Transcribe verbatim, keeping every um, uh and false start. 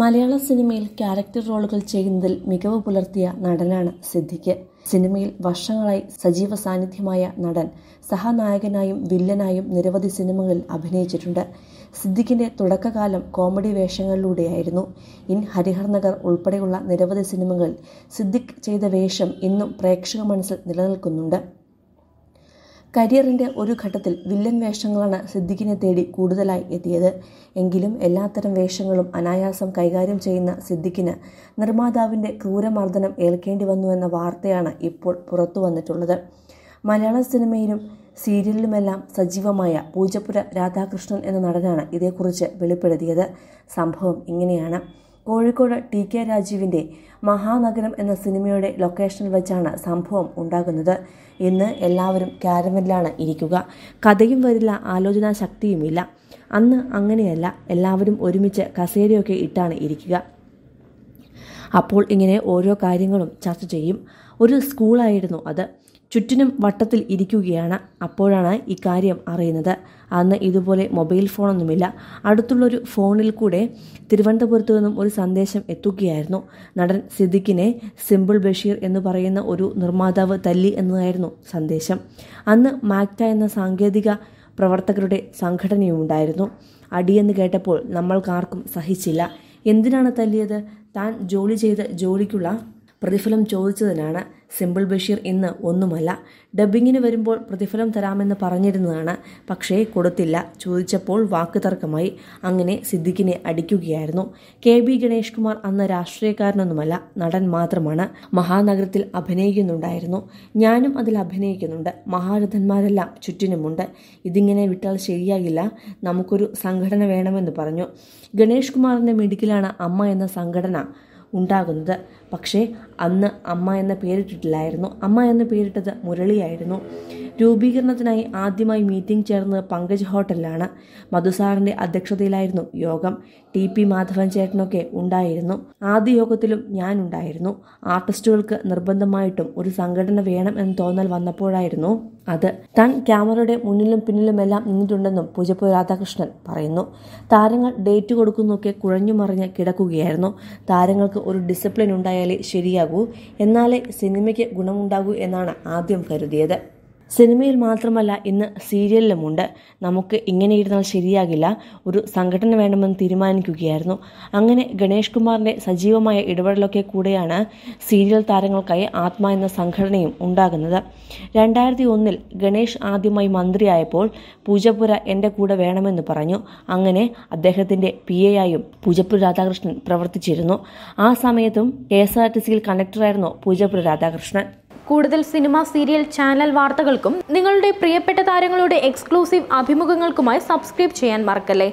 മലയാള സിനിമയിൽ ക്യാരക്ടർ റോളുകൾ ചെയ്യുന്നതിൽ മികവ് പുലർത്തിയ നടനാണ് സിദ്ദിഖ്. സിനിമയിൽ വർഷങ്ങളായി സജീവ സാന്നിധ്യമായ നടൻ സഹനായകനായും വില്ലനായും നിരവധി സിനിമകളിൽ അഭിനയിച്ചിട്ടുണ്ട്. സിദ്ദിഖിന്റെ തുടക്കകാലം കോമഡി വേഷങ്ങളിലൂടെയായിരുന്നു. ഇൻ ഹരിഹർനഗർ ഉൾപ്പെടെയുള്ള നിരവധി സിനിമകളിൽ സിദ്ദിഖ് ചെയ്ത വേഷം ഇന്നും പ്രേക്ഷക മനസ്സിൽ നിലനിൽക്കുന്നുണ്ട്. കരിയറിന്റെ ഒരു ഘട്ടത്തിൽ വില്ലൻ വേഷങ്ങളാണ് സിദ്ദിഖിനെ തേടി കൂടുതലായി എത്തിയത്. എങ്കിലും എല്ലാത്തരം വേഷങ്ങളും അനായാസം കൈകാര്യം ചെയ്യുന്ന സിദ്ദിഖിന് നിർമ്മാതാവിൻ്റെ ക്രൂരമർദ്ദനം ഏൽക്കേണ്ടി വന്നു എന്ന വാർത്തയാണ് ഇപ്പോൾ പുറത്തു വന്നിട്ടുള്ളത്. മലയാള സിനിമയിലും സീരിയലിലുമെല്ലാം സജീവമായ പൂജപ്പുര രാധാകൃഷ്ണൻ എന്ന നടനാണ് ഇതേക്കുറിച്ച് വെളിപ്പെടുത്തിയത്. സംഭവം ഇങ്ങനെയാണ്. കോഴിക്കോട് ടി കെ രാജീവിൻ്റെ മഹാനഗരം എന്ന സിനിമയുടെ ലൊക്കേഷനിൽ വെച്ചാണ് സംഭവം ഉണ്ടാകുന്നത്. ഇന്ന് എല്ലാവരും കാരമലിലാണ് ഇരിക്കുക. കഥയും വരില്ല, ആലോചനാ ശക്തിയുമില്ല. അന്ന് അങ്ങനെയല്ല. എല്ലാവരും ഒരുമിച്ച് കസേരയൊക്കെ ഇട്ടാണ് ഇരിക്കുക. അപ്പോൾ ഇങ്ങനെ ഓരോ കാര്യങ്ങളും ചർച്ച ചെയ്യും. ഒരു സ്കൂളായിരുന്നു അത്. ചുറ്റിനും വട്ടത്തിൽ ഇരിക്കുകയാണ്. അപ്പോഴാണ് ഇക്കാര്യം അറിയുന്നത്. അന്ന് ഇതുപോലെ മൊബൈൽ ഫോണൊന്നുമില്ല. അടുത്തുള്ളൊരു ഫോണിൽ കൂടെ തിരുവനന്തപുരത്തു നിന്നും ഒരു സന്ദേശം എത്തുകയായിരുന്നു. നടൻ സിദ്ദിഖിനെ സിമ്പിൾ ബഷീർ എന്ന് പറയുന്ന ഒരു നിർമ്മാതാവ് തല്ലി എന്നതായിരുന്നു സന്ദേശം. അന്ന് മാക്ട എന്ന സാങ്കേതിക പ്രവർത്തകരുടെ സംഘടനയും ഉണ്ടായിരുന്നു. അടിയെന്ന് കേട്ടപ്പോൾ നമ്മൾക്കാർക്കും സഹിച്ചില്ല. എന്തിനാണ് തല്ലിയത്? താൻ ജോലി ചെയ്ത ജോലിക്കുള്ള പ്രതിഫലം ചോദിച്ചതിനാണ്. സിമ്പിൾ ബഷീർ ഇന്ന് ഒന്നുമല്ല. ഡബ്ബിങ്ങിന് വരുമ്പോൾ പ്രതിഫലം തരാമെന്ന് പറഞ്ഞിരുന്നതാണ്. പക്ഷേ കൊടുത്തില്ല. ചോദിച്ചപ്പോൾ വാക്ക് തർക്കമായി. അങ്ങനെ സിദ്ദിഖിനെ അടിക്കുകയായിരുന്നു. കെ ബി ഗണേഷ് കുമാർ അന്ന് രാഷ്ട്രീയക്കാരനൊന്നുമല്ല, നടൻ മാത്രമാണ്. മഹാനഗരത്തിൽ അഭിനയിക്കുന്നുണ്ടായിരുന്നു. ഞാനും അതിൽ അഭിനയിക്കുന്നുണ്ട്. മഹാരഥന്മാരെല്ലാം ചുറ്റിനുമുണ്ട്. ഇതിങ്ങനെ വിട്ടാൽ ശരിയാകില്ല. നമുക്കൊരു സംഘടന വേണമെന്ന് പറഞ്ഞു. ഗണേഷ് കുമാറിൻ്റെ മിടുക്കിലാണ് അമ്മ എന്ന സംഘടന ഉണ്ടാകുന്നത്. പക്ഷേ അന്ന് അമ്മ എന്ന പേരിട്ടിട്ടില്ലായിരുന്നു. അമ്മ എന്ന പേരിട്ടത് മുരളിയായിരുന്നു. രൂപീകരണത്തിനായി ആദ്യമായി മീറ്റിംഗ് ചേർന്നത് പങ്കജ് ഹോട്ടലിലാണ്. മധുസാറിൻ്റെ അധ്യക്ഷതയിലായിരുന്നു യോഗം. ടി പി മാധവൻ ചേട്ടനൊക്കെ ഉണ്ടായിരുന്നു. ആദ്യ യോഗത്തിലും ഞാനുണ്ടായിരുന്നു. ആർട്ടിസ്റ്റുകൾക്ക് നിർബന്ധമായിട്ടും ഒരു സംഘടന വേണം എന്ന് തോന്നൽ വന്നപ്പോഴായിരുന്നു അത്. താൻ ക്യാമറയുടെ മുന്നിലും പിന്നിലുമെല്ലാം നിന്നിട്ടുണ്ടെന്നും പൂജപ്പുര രാധാകൃഷ്ണൻ പറയുന്നു. താരങ്ങൾ ഡേറ്റ് കൊടുക്കുന്നൊക്കെ കുഴഞ്ഞു മറിഞ്ഞ് കിടക്കുകയായിരുന്നു. താരങ്ങൾക്ക് ഒരു ഡിസിപ്ലിൻ ഉണ്ടായാലേ ശരിയാകൂ, എന്നാലേ സിനിമയ്ക്ക് ഗുണമുണ്ടാകൂ എന്നാണ് ആദ്യം കരുതിയത്. സിനിമയിൽ മാത്രമല്ല, ഇന്ന് സീരിയലിലുമുണ്ട്. നമുക്ക് ഇങ്ങനെ ഇരുന്നാൽ ശരിയാകില്ല. ഒരു സംഘടന വേണമെന്ന് തീരുമാനിക്കുകയായിരുന്നു. അങ്ങനെ ഗണേഷ് കുമാറിൻ്റെ സജീവമായ ഇടപെടലൊക്കെ കൂടെയാണ് സീരിയൽ താരങ്ങൾക്കായി ആത്മ എന്ന സംഘടനയും ഉണ്ടാകുന്നത്. രണ്ടായിരത്തി ഒന്നിൽ ഗണേഷ് ആദ്യമായി മന്ത്രിയായപ്പോൾ പൂജപ്പുര എൻ്റെ കൂടെ വേണമെന്ന് പറഞ്ഞു. അങ്ങനെ അദ്ദേഹത്തിൻ്റെ പി എ ആയും പൂജപ്പുര രാധാകൃഷ്ണൻ പ്രവർത്തിച്ചിരുന്നു. ആ സമയത്തും കെ എസ് ആർ ടി സിയിൽ കണ്ടക്ടറായിരുന്നു പൂജപ്പുര രാധാകൃഷ്ണൻ. കൂടുതൽ സിനിമ, സീരിയൽ, ചാനൽ വാർത്തകൾക്കും നിങ്ങളുടെ പ്രിയപ്പെട്ട താരങ്ങളുടെ എക്സ്ക്ലൂസീവ് അഭിമുഖങ്ങൾക്കുമായി സബ്സ്ക്രൈബ് ചെയ്യാൻ മറക്കല്ലേ.